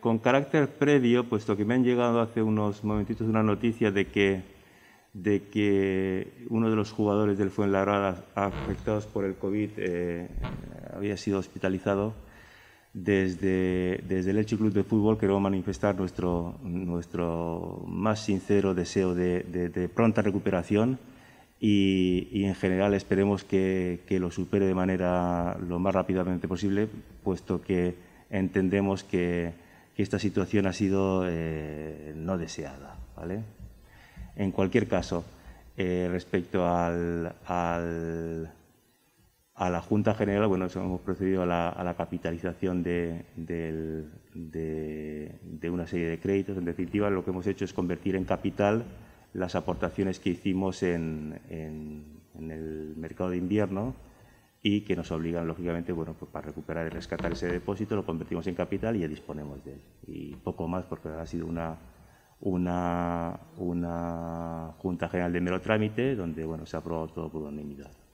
con carácter previo, puesto que me han llegado hace unos momentitos una noticia de que uno de los jugadores del Fuenlabrada afectados por el COVID había sido hospitalizado desde el Elche Club de Fútbol, queremos manifestar nuestro más sincero deseo de pronta recuperación y en general esperemos que lo supere de manera lo más rápidamente posible, puesto que entendemos que esta situación ha sido no deseada, ¿vale? En cualquier caso, respecto a la Junta General, bueno, hemos procedido a la capitalización de una serie de créditos. En definitiva, lo que hemos hecho es convertir en capital las aportaciones que hicimos en el mercado de invierno y que nos obligan, lógicamente, bueno, pues para recuperar y rescatar ese depósito, lo convertimos en capital y ya disponemos de él. Y poco más, porque ha sido una Junta General de mero trámite, donde bueno, se ha aprobado todo por unanimidad.